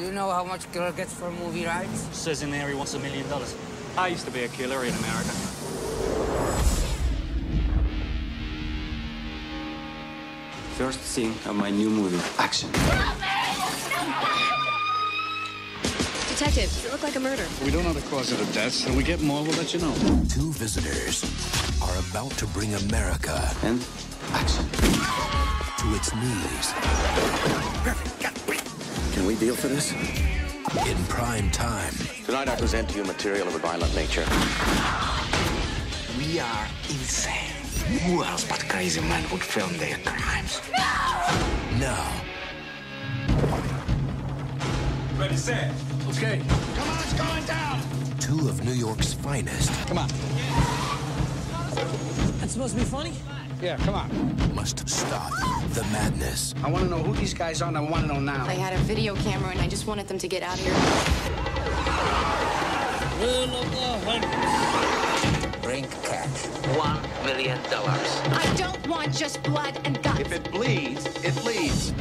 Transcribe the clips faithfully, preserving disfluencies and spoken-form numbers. Do you know how much a killer gets for movie rights? It says in there he wants a million dollars. I used to be a killer in America. First scene of my new movie, action. Detective, does it look like a murder? We don't know the cause of the deaths, and we get more, we'll let you know. Two visitors are about to bring America and action to its knees. Perfect. Got it. Can we deal for this? In prime time. Tonight I present to you material of a violent nature. We are insane. Who else but crazy men would film their crimes? No! Now. Ready, set. Okay. Come on, it's going down! Two of New York's finest. Come on. That's supposed to be funny? Yeah, come on. Must stop the madness. I want to know who these guys are, and I want to know now. I had a video camera, and I just wanted them to get out of here. Rule of the hundred. Bring cash. One million dollars. I don't want just blood and guts. If it bleeds, it bleeds.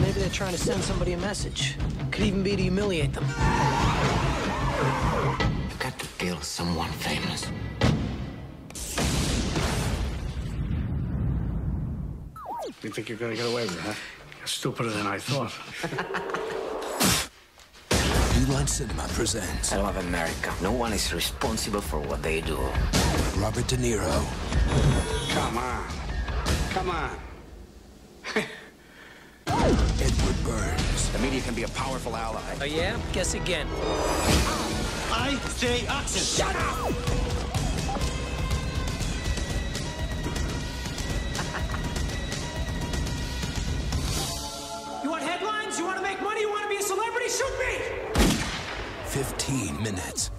Maybe they're trying to send somebody a message. Could even be to humiliate them. You've got to kill someone famous. You think you're going to get away with it, huh? You're stupider than I thought. New Line Cinema presents... I love America. No one is responsible for what they do. Robert De Niro. Come on. Come on. Edward Burns. The media can be a powerful ally. Oh, yeah? Guess again. I say action. Shut up! You want to make money? You want to be a celebrity? Shoot me! fifteen minutes.